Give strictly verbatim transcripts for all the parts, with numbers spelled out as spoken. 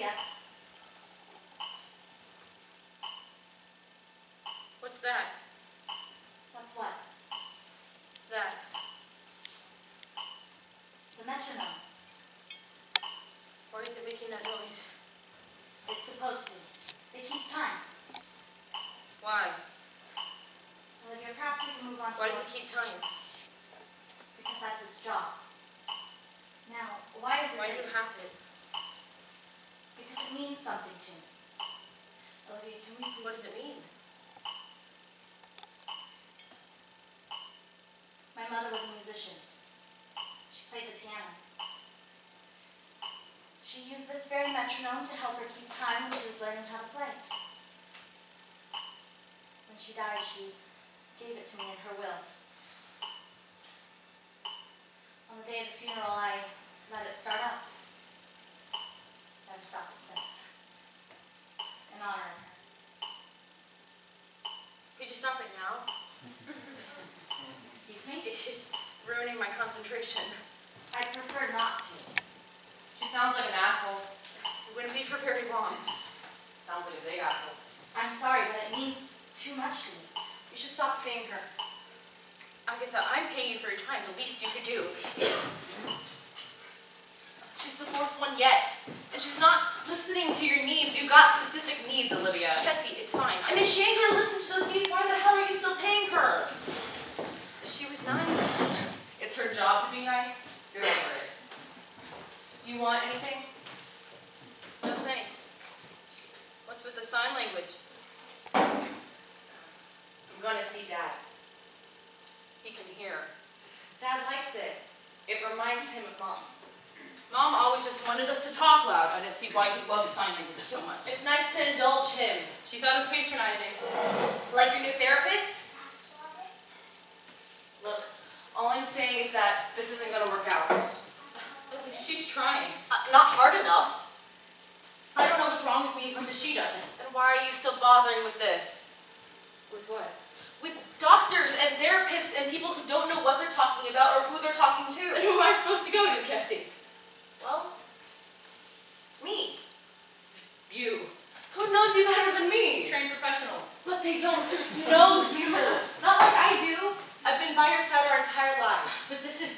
Hurry up. What's that? What's what? That. It's a metronome. Why is it making that noise? It's supposed to. It keeps time. Why? Well, if you're perhaps we can move on to... Why does it keep time? Because that's its job. Now, why is it... Why do you have it? Because it means something to me. Olivia, can we please... What does it mean? My mother was a musician. She played the piano. She used this very metronome to help her keep time when she was learning how to play. When she died, she gave it to me in her will. On the day of the funeral, I let it start up. Never stopped it since. In honor of her. Could you stop it now? Excuse me? It's ruining my concentration. I'd prefer not to. She sounds like an asshole. It wouldn't be for very long. Sounds like a big asshole. I'm sorry, but it means too much to me. You should stop seeing her. Agatha, I'm paying you for your time. The least you could do is... She's the fourth one yet. And she's not listening to your needs. You've got specific needs, Olivia. Cassie, it's fine. And if she ain't going to listen to those needs, why the hell are you still paying her? She was nice. It's her job to be nice. Get over it. You want anything? No, thanks. What's with the sign language? I'm going to see Dad. He can hear. Dad likes it. It reminds him of Mom. Mom always just wanted us to talk loud. I didn't see why he loves sign language so much. It's nice to indulge him. She thought it was patronizing. Like your new therapist? Look, all I'm saying is that this isn't going to work out. Look, she's trying. Uh, not hard enough. I don't know what's wrong with me as much as she doesn't. Then why are you still bothering with this? With what? With doctors and therapists and people who don't know what they're talking about or who they're talking to. And who am I supposed to go to, Cassie? Well, me. You. Who knows you better than me? Trained professionals. But they don't know you. Not like I do. I've been by your side our entire lives. But this is...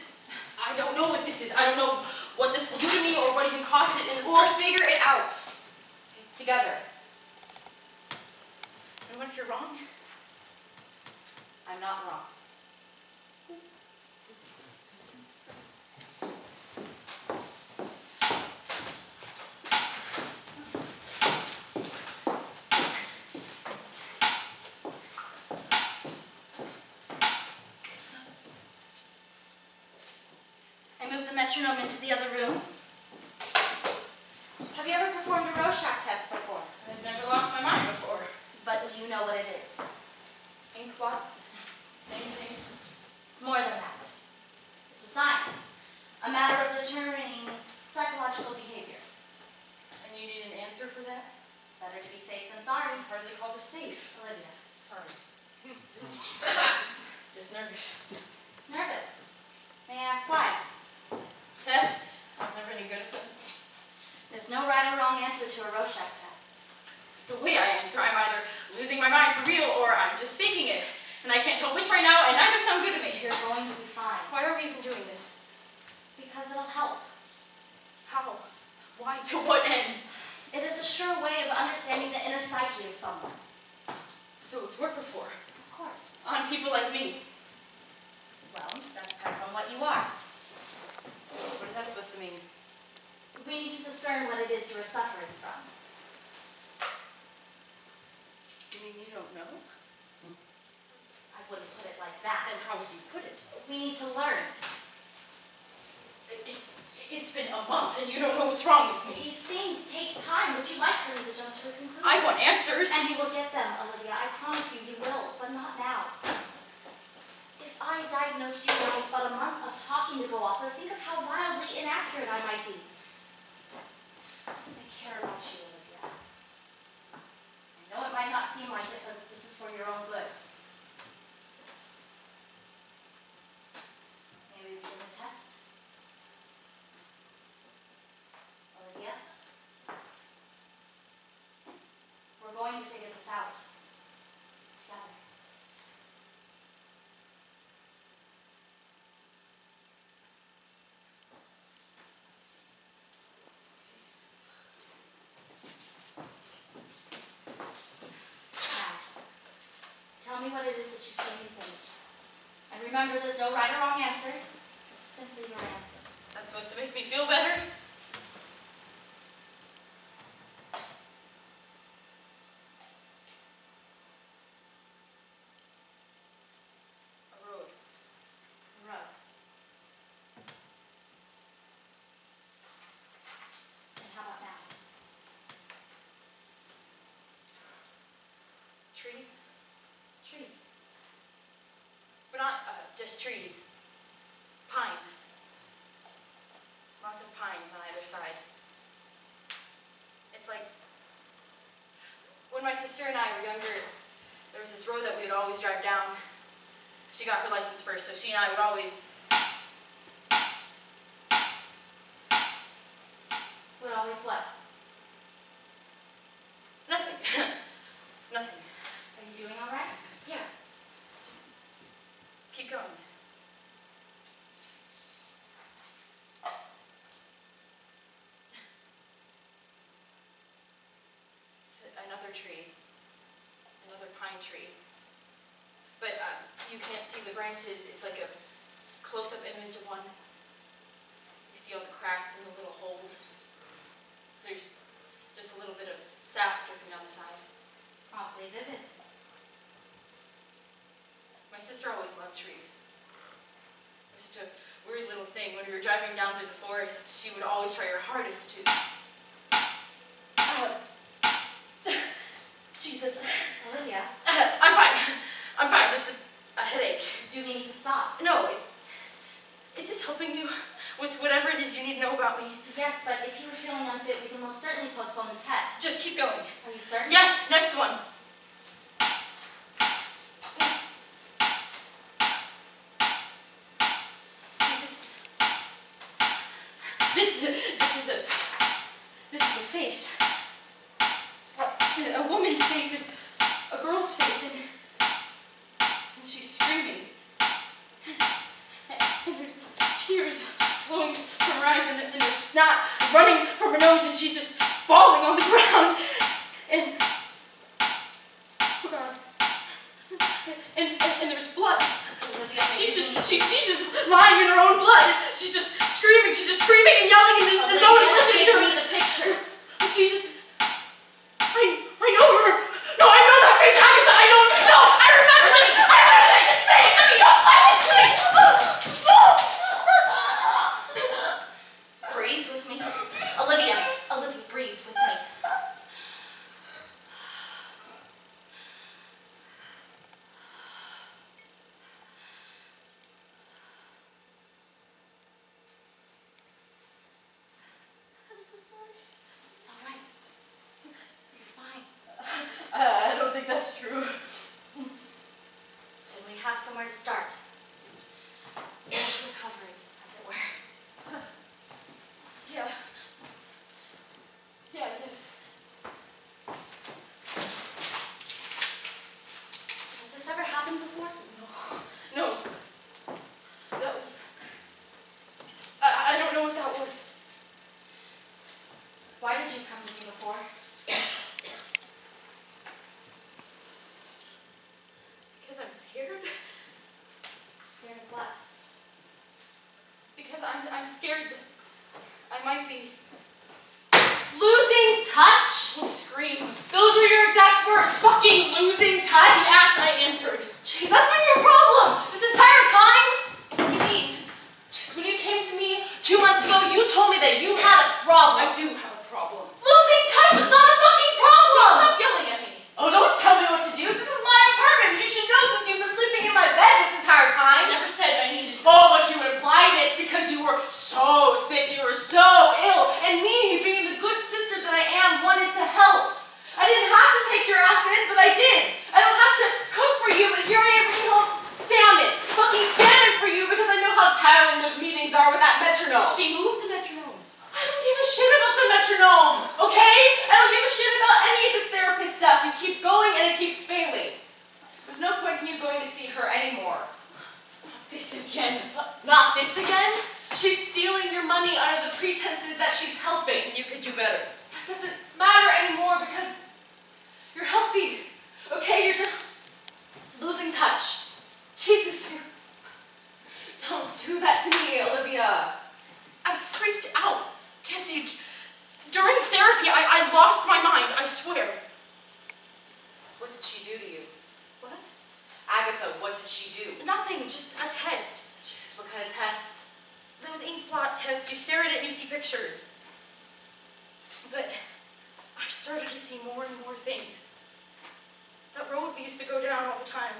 I don't know what this is. I don't know what this will do to me or what it can cause it. And or figure it out. Together. And what if you're wrong? I'm not wrong. Metronome into the other room. Have you ever performed a Rorschach test before? I've never lost my mind before. But do you know what it is? Ink blots? Same things? It's more than that. It's a science. A matter of determining psychological behavior. And you need an answer for that? It's better to be safe than sorry. Hardly call this safe. Olivia, sorry. Just, just nervous. Nervous? May I ask why? Test? I was never any good at them. There's no right or wrong answer to a Rorschach test. The way I answer, I'm either losing my mind for real or I'm just faking it. And I can't tell which right now, and neither sound good to me. You're going to be fine. Why are we even doing this? Because it'll help. How? Why? To what end? It is a sure way of understanding the inner psyche of someone. So it's worked before? Of course. On people like me? Well, that depends on what you are. What is that supposed to mean? We need to discern what it is you are suffering from. You mean you don't know? Hmm. I wouldn't put it like that. Then how would you put it? We need to learn. It, it, it's been a month and you don't know what's wrong with me. These things take time. Would you like for me to jump to a conclusion? I want answers. And you will get them, Olivia. I promise you, you will, but not now. I diagnosed you with but a month of talking to go off, or think of how wildly inaccurate I might be. I care about you, Olivia. I know it might not seem like it, but this is for your own good. Maybe we can do the test. Olivia? Remember, there's no right or wrong answer. Simply your answer. That's supposed to make me feel better? Trees? Trees. But not uh, just trees. Pines. Lots of pines on either side. It's like, when my sister and I were younger, there was this road that we would always drive down. She got her license first, so she and I would always, would always what? Nothing. Nothing. Are you doing all right? Yeah. Just keep going. It's another tree. Another pine tree. But uh, you can't see the branches. It's like a close-up image of one. You can see all the cracks and the little holes. There's just a little bit of sap dripping down the side. Awfully vivid. My sister always loved trees. It was such a weird little thing. When we were driving down through the forest, she would always try her hardest to... Uh, Jesus. Olivia. Uh, I'm fine. I'm fine. Just a, a headache. Do we need to stop? No. It, is this helping you with whatever it is you need to know about me? Yes, but if you were feeling unfit, we can most certainly postpone the test. Just keep going. Are you certain? Yes, next one. See, this... This, this is a... This is a face. A woman's face and a girl's face and... And she's screaming. And there's tears flowing from her eyes, and there's snot running from her nose, and she's just bawling on the ground. And oh God. And and, and there's blood. Olivia, she's just she, she's just lying in her own blood. She's just screaming. She's just screaming and yelling, and, and no one listening to her. The pictures. Oh, Jesus. I I know her. No, I know that face. Agatha. I know. No, I remember this. I remember this face. Don't find it to me. No. Breathe with me. Olivia, Olivia, breathe with me. I'm so sorry. It's all right. You're fine. Uh, I don't think that's true. Then we have somewhere to start. Much recovery, as it were. Yeah. Yeah, it is. Has this ever happened before? No. No. That was... I, I don't know what that was. Why did you come to me before? Because I'm scared. Scared of what? Because I'm, I'm scared that I might be losing touch. We'll scream. Those were your exact words. Fucking losing touch. She asked, I answered. Jeez, that's been your problem this entire time. What do you mean? Just when you came to me two months ago, you told me that you had a problem. I do have a problem. Losing touch is not a fucking problem. Please stop yelling at me. Oh, don't tell me what to do. This is my apartment. You should know since you've been sleeping in my bed this entire time. I never said I needed. Oh, but you implied it because you were so sick, you were so ill, and me, being the good sister that I am, wanted to help. I didn't have to take your ass in, but I did. I don't have to cook for you, but here I am bringing home salmon, fucking salmon for you because I know how tiring those meetings are with that metronome. She moved the metronome. I don't give a shit about the metronome, okay? I don't give a shit about any of this therapist stuff. You keep going and it keeps failing. There's no point in you going to see her anymore. Not this again. Not this again? She's stealing your money under the pretenses that she's helping. You could do better. That doesn't matter anymore because you're healthy. Okay, you're just losing touch. Jesus, you're Don't do that to me, Olivia. I freaked out. Cassie, during therapy, I, I lost my mind, I swear. What did she do to you? What? Agatha, what did she do? Nothing, just a test. Jesus, what kind of test? Those ink blot tests, you stare at it and you see pictures. But I started to see more and more things. That road we used to go down all the time.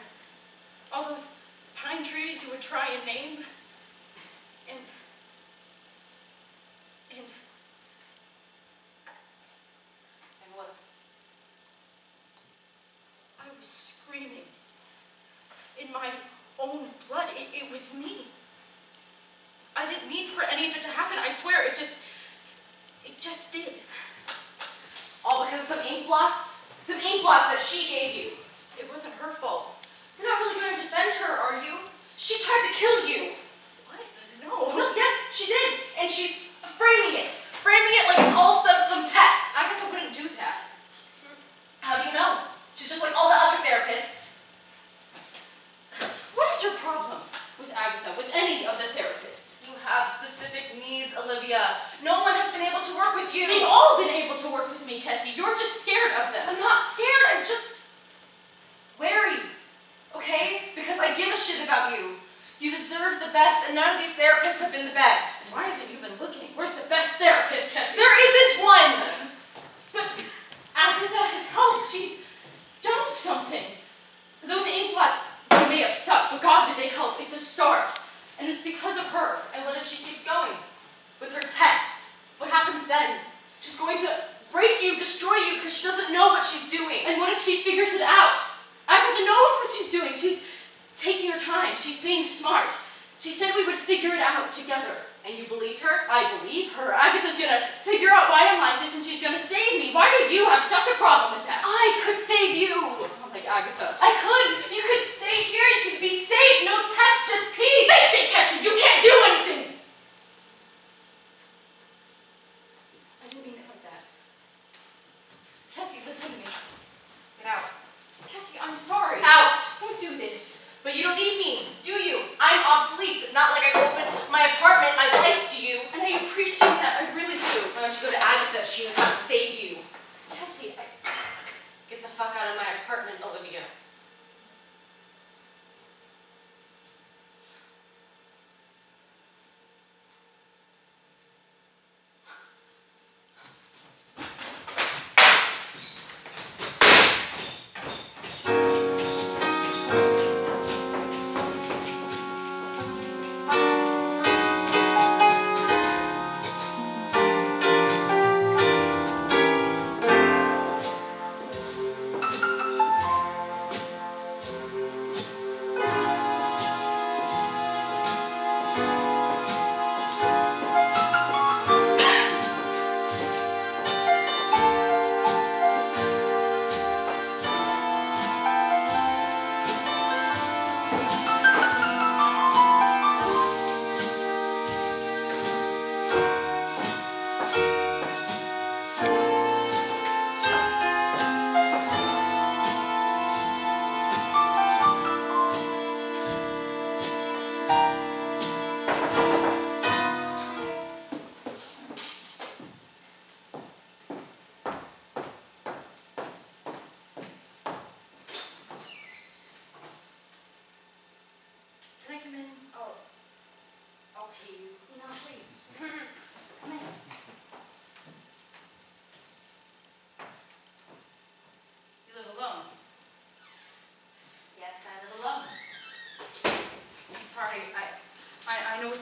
All those pine trees you would try and name. And, and... And what? I was screaming. In my own blood, it, it was me. I didn't mean for any of it to happen, I swear, it just, it just did. All because of some ink blots? Some ink blots that she gave you. It wasn't her fault. You're not really going to defend her, are you? She tried to kill you. What? No. No, yes, she did. And she's framing it. Framing it like it's all some, some test. Agatha wouldn't do that. How do you know? She's just like all the other therapists. What is your problem with Agatha, with any of the therapists? Have specific needs, Olivia. No one has been able to work with you. They've all been able to work with me, Kessie. You're just scared of them. I'm not scared. I'm just wary, okay? Because I give a shit about you. You deserve the best, and none of these therapists have been the best. Why haven't you been looking? Where's the best therapist, Kessie? There isn't one. But Agatha has helped. She's done something. Those ink blots, they may have sucked, but God, did they help. It's a start. And it's because of her. And what if she keeps going? With her tests? What happens then? She's going to break you, destroy you, because she doesn't know what she's doing. And what if she figures it out? Agatha knows what she's doing. She's taking her time. She's being smart. She said we would figure it out together. And you believed her? I believe her. Agatha's going to figure out why I'm like this, and she's going to save me. Why do you have such a problem with that? I could save you. I'm like, Agatha. I could. You could stay here. You could be safe. No test, just peace. Face it, Cassie. You can't do anything. I didn't mean it like that. Cassie, listen to me. Get out. Cassie, I'm sorry. Out. Don't do this. But you don't need me, do you? I'm obsolete. It's not like I opened my apartment, my life to you. And I appreciate that. I really do. Why don't you go to Agatha? She knows how to save you. Cassie, I... Get the fuck out of my apartment, Olivia.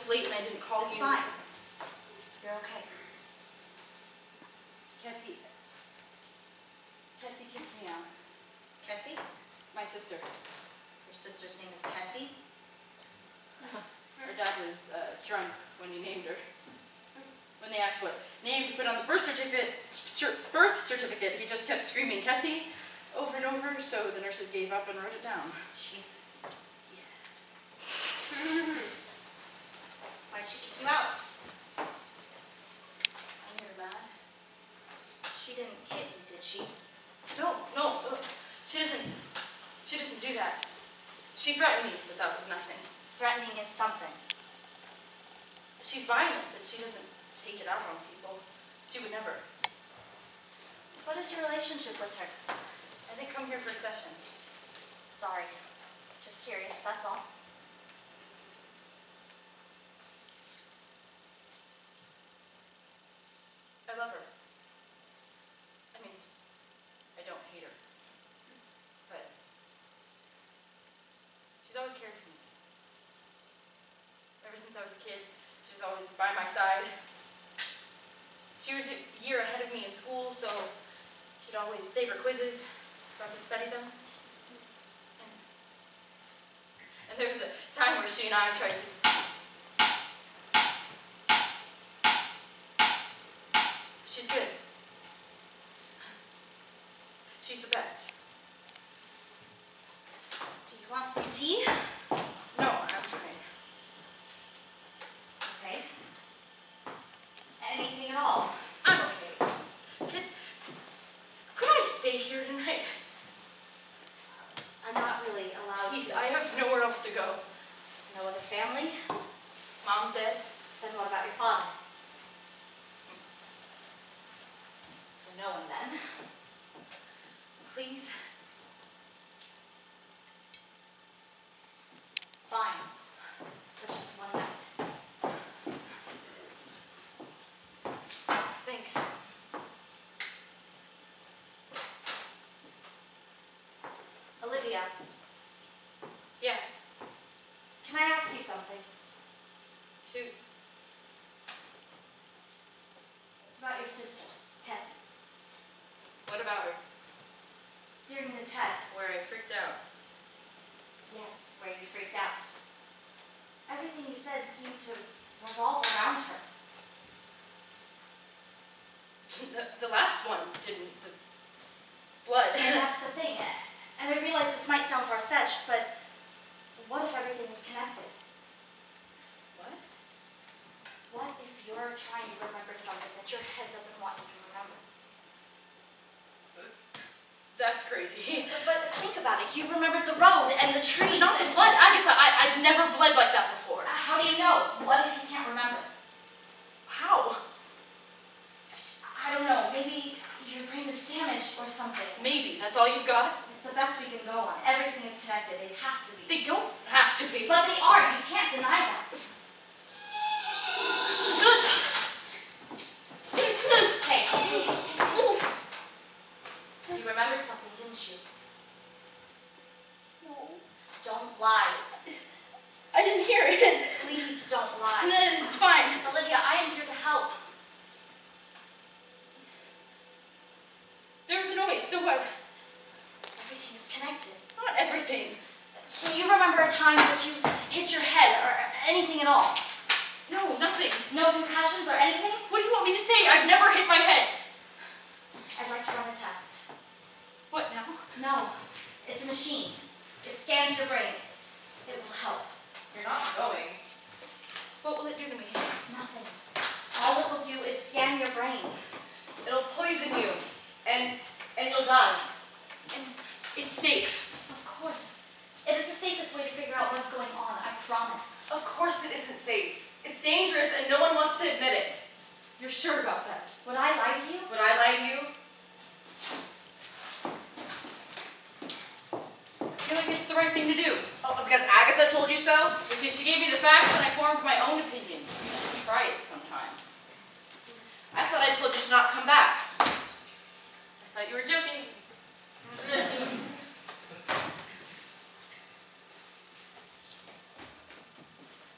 Late and I didn't call it's you. It's fine. You're okay. Cassie. Cassie kicked me out. Cassie? My sister. Your sister's name is Cassie? Her dad was uh, drunk when he named her. When they asked what name to put on the birth certificate, birth certificate, he just kept screaming Cassie over and over, so the nurses gave up and wrote it down. Jesus. Yeah. Why'd she kick you out? I knew her bad. She didn't hit you, did she? No, no. She doesn't. She doesn't do that. She threatened me, but that was nothing. Threatening is something. She's violent, but she doesn't take it out on people. She would never. What is your relationship with her? I didn't come here for a session. Sorry. Just curious, that's all. I love her. I mean, I don't hate her. But she's always cared for me. Ever since I was a kid, she was always by my side. She was a year ahead of me in school, so she'd always save her quizzes so I could study them. And, and there was a time where she and I tried to She's good. She's the best. Do you want some tea? No, I'm fine. Okay. Anything at all? I'm okay. Could, could I stay here tonight? I'm not really allowed Please, to. I have nowhere else to go. No other family? Mom's dead. Then what about your father? No one then. Please. Fine. For just one night. Thanks. Olivia. Yeah. Can I ask you something? Shoot. It's about your sister, Cassie. What about her? During the test. Where I freaked out. Yes, where you freaked out. Everything you said seemed to revolve around her. The, the last one didn't. The blood. And that's the thing. And I realize this might sound far-fetched, but what if everything is connected? What? What if you're trying to remember something that your head doesn't want you to remember? That's crazy. But, but think about it. You remembered the road and the trees. Not the blood. Agatha, I, I've never bled like that before. Uh, how do you know? What if you can't remember? How? I don't know. Maybe your brain is damaged or something. Maybe. That's all you've got? It's the best we can go on. Everything is connected. They have to be. They don't have to be. But they are. You can't deny that. Hey. You remembered something, didn't you? No. Don't lie. I didn't hear it. Please don't lie. No, it's fine. Olivia, I am here to help. There was a noise, so what? Everything is connected. Not everything. Can you remember a time that you hit your head or anything at all? No, nothing. No concussions or anything? What do you want me to say? I've never hit my head. I'd like to run a test. What now? No. It's a machine. It scans your brain. It will help. You're not going. What will it do to me? Nothing. All it will do is scan your brain. It'll poison you. And and you'll die. And it's safe. Of course. It is the safest way to figure out what's going on, I promise. Of course it isn't safe. It's dangerous and no one wants to admit it. You're sure about that? Would I lie to you? Would I lie to you? I feel like it's the right thing to do. Oh, because Agatha told you so? Because she gave me the facts and I formed my own opinion. You should try it sometime. I thought I told you to not come back. I thought you were joking.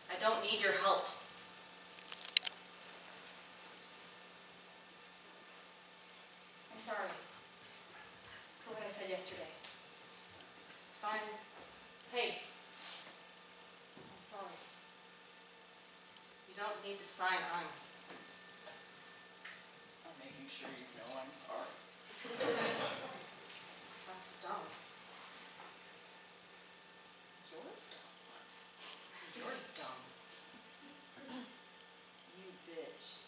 I don't need your help. I'm sorry for what I said yesterday. Fine. Hey, I'm sorry. You don't need to sign on. I'm making sure you know I'm sorry. That's dumb. You're dumb. You're dumb. You bitch.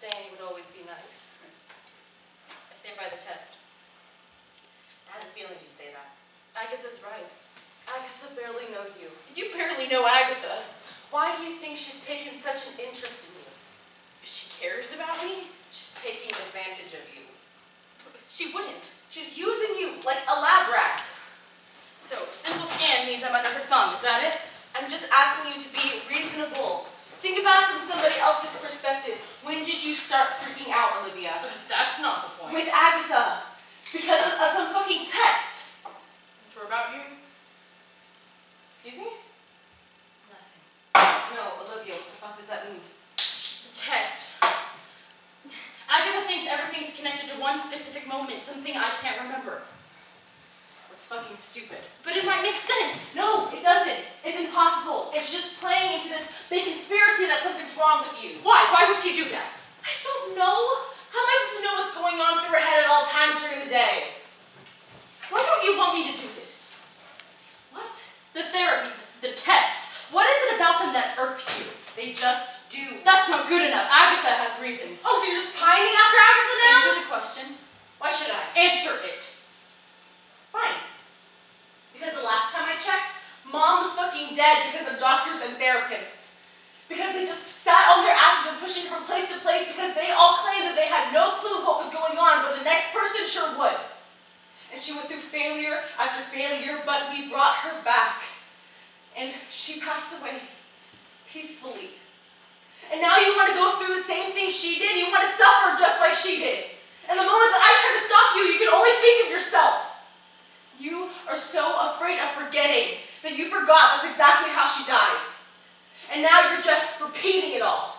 staying would always be nice. I stand by the test. I had a feeling you'd say that. Agatha's right. Agatha barely knows you. You barely know Agatha. Why do you think she's taken such an interest in you? She cares about me? She's taking advantage of you. She wouldn't. She's using you like a lab rat. So, simple scan means I'm under her thumb, is that it? I'm just asking you to be reasonable. Think about it from somebody else's perspective. When did you start freaking out, Olivia? That's not the point. With Agatha. Because of, of some fucking test. I'm sure about you? Excuse me? Nothing. No, Olivia, what the fuck does that mean? The test. Agatha thinks everything's connected to one specific moment, something I can't remember. That's fucking stupid. But it might make sense. No, it doesn't. It's impossible. It's just playing into this big conspiracy that something's wrong with you. Why? Why would she do that? I don't know. How am I supposed to know what's going on through her head at all times during the day? Why don't you want me to do this? What? The therapy, the tests. What is it about them that irks you? They just do. That's not good enough. Agatha has reasons. Oh, so you're just pining after Agatha now? Answer the question. Why should I? Answer it. Fine. Because the last time I checked, Mom was fucking dead because of doctors and therapists. Because they just sat on their asses and pushing from place to place because they all claimed that they had no clue what was going on, but the next person sure would. And she went through failure after failure, but we brought her back. And she passed away peacefully. And now you want to go through the same thing she did? You want to suffer just like she did. And the moment that I try to stop you, you can only think of yourself. You are so afraid of forgetting that you forgot that's exactly how she died. And now you're just repeating it all.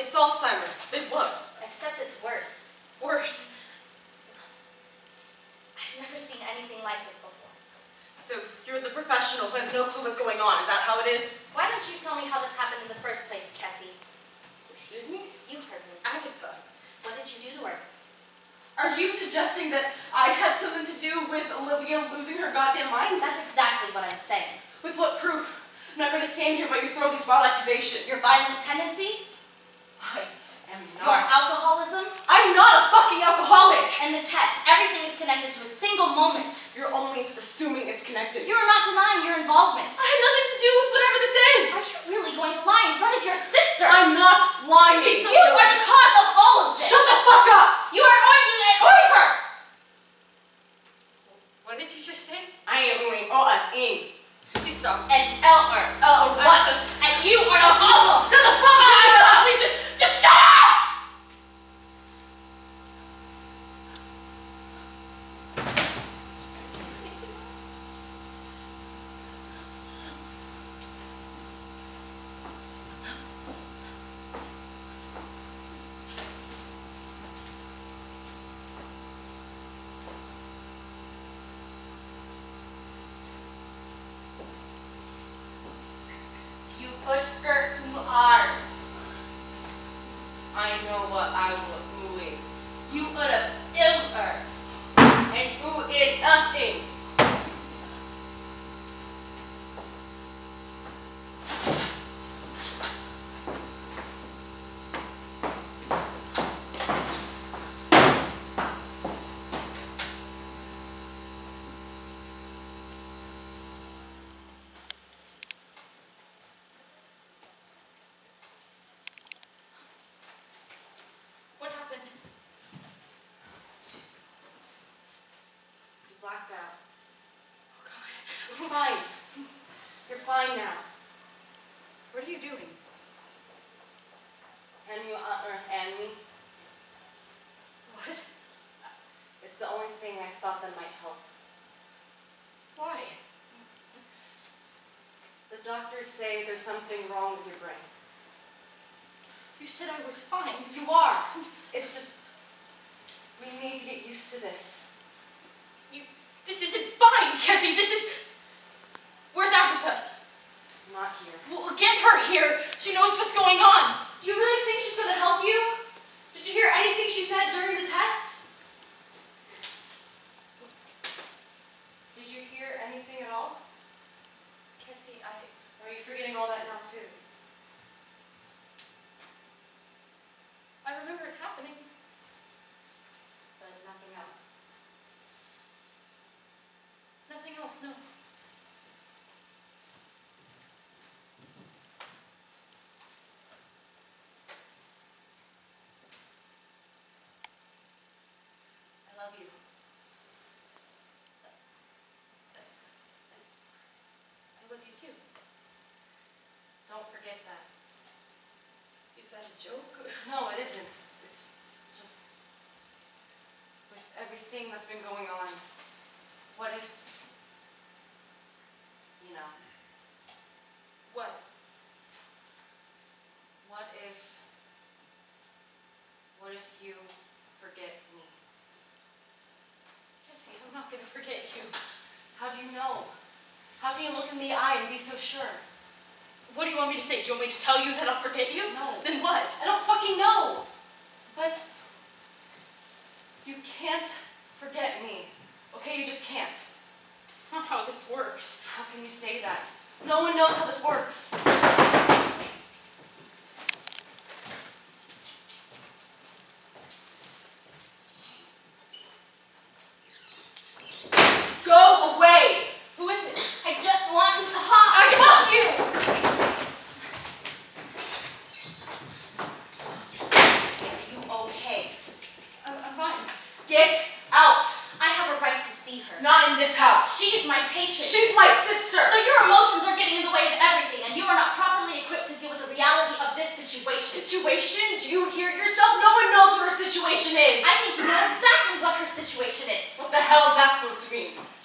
It's Alzheimer's. It what? Except it's worse. Worse? I've never seen anything like this before. So you're the professional who has no clue what's going on. Is that how it is? Why don't you tell me how this happened in the first place, Cassie? Excuse me? You heard me. Agatha. What did you do to her? Are you suggesting that I had something to do with Olivia losing her goddamn mind? That's exactly what I'm saying. With what proof? I'm not going to stand here while you throw these wild accusations. Your violent tendencies? I am not. Your alcoholism? I'm not a fucking alcoholic! And the test. Everything is connected to a single moment. You're only assuming it's connected. You are not denying your involvement. I have nothing to do with whatever this is! Are you really going to lie in front of your sister? I'm not lying! Okay, so you really are the cause of all of this! Shut the fuck up! You are orange and owning her! What did you just say? I am owning all an E. Please stop. And L-R. L-R what? And you are the problem! Shut the fuck up! Please just... Just shut up! Pushker Kumar. I know what I will do it. You would have killed her and who is nothing. Blacked out. Oh God. It's fine. You're fine now. What are you doing? Can you unhand me? What? It's the only thing I thought that might help. Why? The doctors say there's something wrong with your brain. You said I was fine. You are. It's just, we need to get used to this. You, this isn't fine, Kessie. This is... Where's Agatha? Not here. Well, get her here. She knows what's going on. Do you really think she's going to help you? Did you hear anything she said during the test? Did you hear anything at all? Kessie, I... Are you forgetting all that now, too? I remember it happening. But nothing else. Nothing else, no. I love you. I love you too. Don't forget that. Is that a joke? No, it isn't. It's just with everything that's been going on. What if... You know. What? What if... What if you forget me? Kessie, I'm not going to forget you. How do you know? How can you look in the eye and be so sure? What do you want me to say? Do you want me to tell you that I'll forget you? No. Then what? I don't fucking know! But... You can't forget me. Okay, you just can't. That's not how this works. How can you say that? No one knows how this works. Go away! Who is it? I just want to hug. I just want you! Not in this house. She is my patient. She's my sister. So your emotions are getting in the way of everything, and you are not properly equipped to deal with the reality of this situation. Situation? Do you hear yourself? No one knows what her situation is. I think you know exactly what her situation is. What the hell is that supposed to mean?